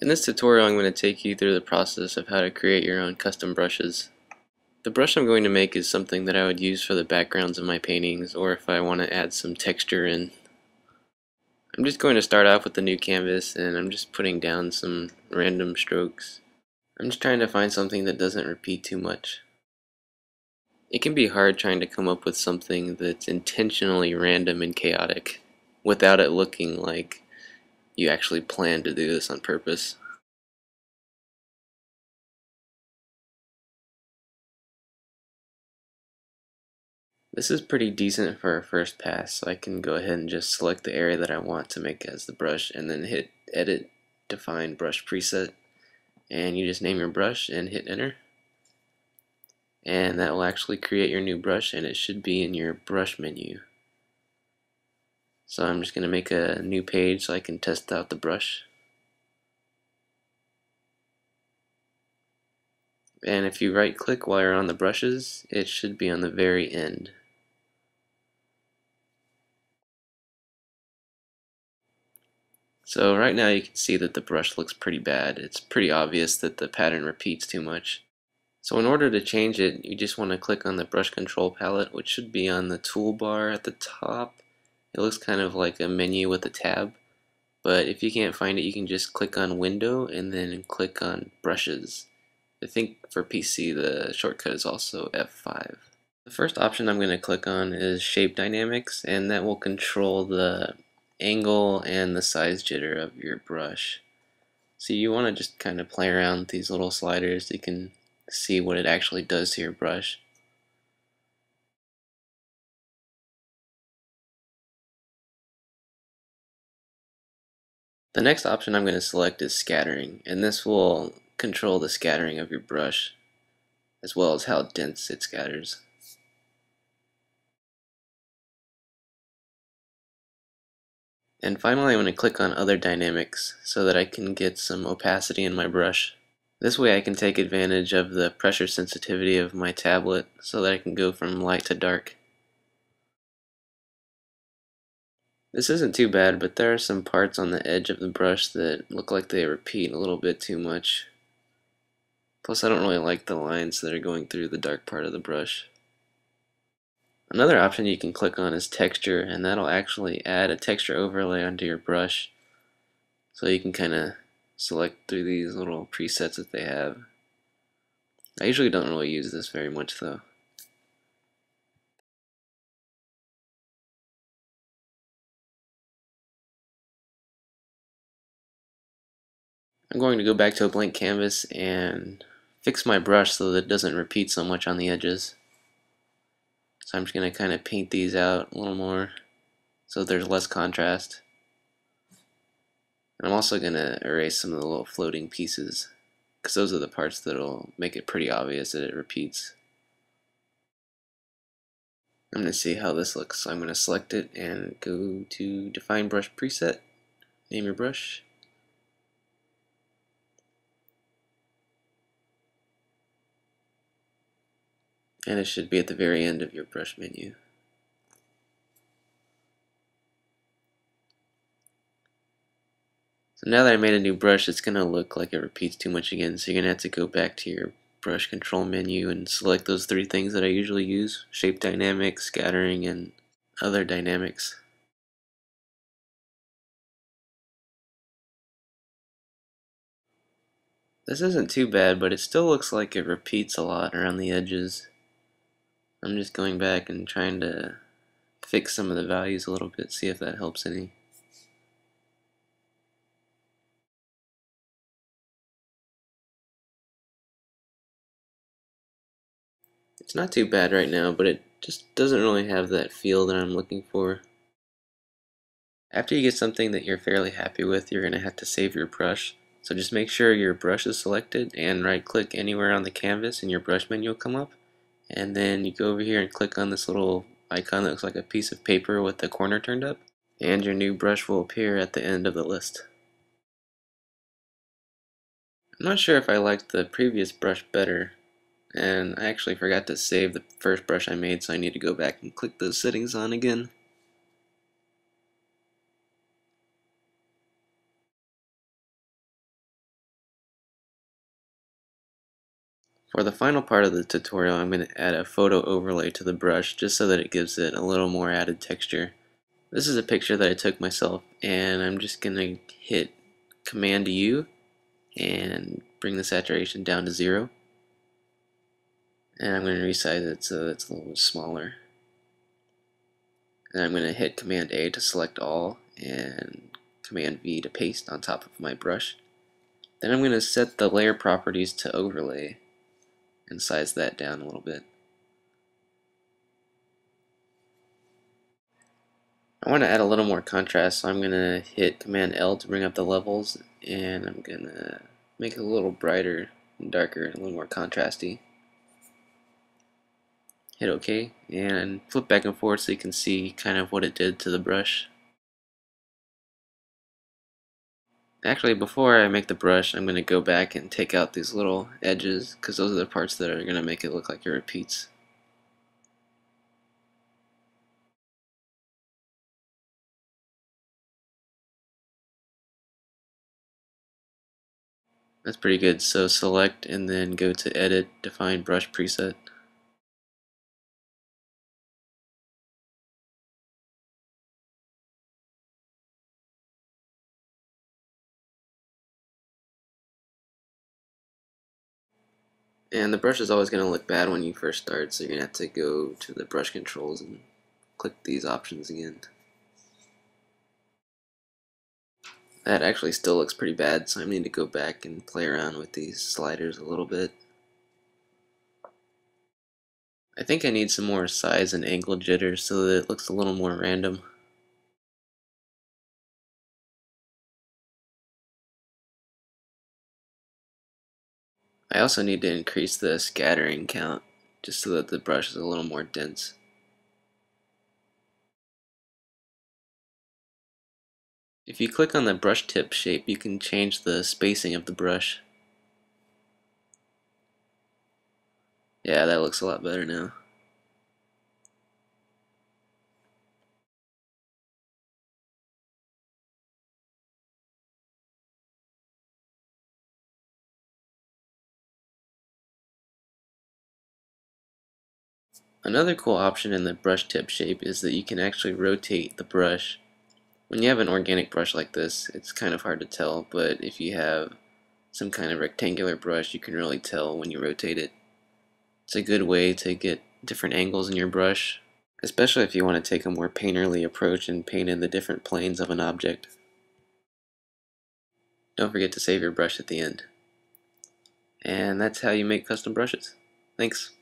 In this tutorial I'm going to take you through the process of how to create your own custom brushes. The brush I'm going to make is something that I would use for the backgrounds of my paintings or if I want to add some texture in. I'm just going to start off with the new canvas and I'm just putting down some random strokes. I'm just trying to find something that doesn't repeat too much. It can be hard trying to come up with something that's intentionally random and chaotic without it looking like you actually plan to do this on purpose. This is pretty decent for a first pass, so I can go ahead and just select the area that I want to make as the brush and then hit Edit, Define Brush Preset, and you just name your brush and hit Enter. And that will actually create your new brush, and it should be in your brush menu. So I'm just going to make a new page so I can test out the brush. And if you right click while you're on the brushes, it should be on the very end. So right now you can see that the brush looks pretty bad. It's pretty obvious that the pattern repeats too much. So in order to change it, you just want to click on the brush control palette, which should be on the toolbar at the top. It looks kind of like a menu with a tab, but if you can't find it, you can just click on Window and then click on Brushes. I think for PC the shortcut is also F5. The first option I'm going to click on is Shape Dynamics, and that will control the angle and the size jitter of your brush. So you want to just kind of play around with these little sliders so you can see what it actually does to your brush. The next option I'm going to select is scattering, and this will control the scattering of your brush as well as how dense it scatters. And finally I'm going to click on other dynamics so that I can get some opacity in my brush. This way I can take advantage of the pressure sensitivity of my tablet so that I can go from light to dark. This isn't too bad, but there are some parts on the edge of the brush that look like they repeat a little bit too much. Plus I don't really like the lines that are going through the dark part of the brush. Another option you can click on is texture, and that'll actually add a texture overlay onto your brush. So you can kinda select through these little presets that they have. I usually don't really use this very much though. I'm going to go back to a blank canvas and fix my brush so that it doesn't repeat so much on the edges. So I'm just going to kind of paint these out a little more so there's less contrast. I'm also going to erase some of the little floating pieces because those are the parts that will make it pretty obvious that it repeats. I'm going to see how this looks, so I'm going to select it and go to Define Brush Preset, name your brush, and it should be at the very end of your brush menu. So now that I made a new brush, it's going to look like it repeats too much again, so you're going to have to go back to your brush control menu and select those three things that I usually use: shape dynamics, scattering, and other dynamics. This isn't too bad, but it still looks like it repeats a lot around the edges. I'm just going back and trying to fix some of the values a little bit, see if that helps any. It's not too bad right now, but it just doesn't really have that feel that I'm looking for. After you get something that you're fairly happy with, you're going to have to save your brush. So just make sure your brush is selected and right click anywhere on the canvas and your brush menu will come up. And then you go over here and click on this little icon that looks like a piece of paper with the corner turned up, and your new brush will appear at the end of the list. I'm not sure if I liked the previous brush better. And I actually forgot to save the first brush I made, so I need to go back and click those settings on again. For the final part of the tutorial, I'm going to add a photo overlay to the brush just so that it gives it a little more added texture. This is a picture that I took myself, and I'm just going to hit Command U and bring the saturation down to 0. And I'm going to resize it so it's a little bit smaller. And I'm going to hit Command A to select all and Command V to paste on top of my brush. Then I'm going to set the layer properties to overlay and size that down a little bit. I want to add a little more contrast, so I'm going to hit Command L to bring up the levels, and I'm going to make it a little brighter and darker and a little more contrasty. Hit OK and flip back and forth so you can see kind of what it did to the brush. Actually, before I make the brush, I'm going to go back and take out these little edges, because those are the parts that are going to make it look like it repeats. That's pretty good, so select and then go to Edit, Define Brush Preset. And the brush is always going to look bad when you first start, so you're going to have to go to the brush controls and click these options again. That actually still looks pretty bad, so I need to go back and play around with these sliders a little bit. I think I need some more size and angle jitter so that it looks a little more random. I also need to increase the scattering count just so that the brush is a little more dense. If you click on the brush tip shape, you can change the spacing of the brush. Yeah, that looks a lot better now. Another cool option in the brush tip shape is that you can actually rotate the brush. When you have an organic brush like this, it's kind of hard to tell, but if you have some kind of rectangular brush, you can really tell when you rotate it. It's a good way to get different angles in your brush, especially if you want to take a more painterly approach and paint in the different planes of an object. Don't forget to save your brush at the end. And that's how you make custom brushes. Thanks.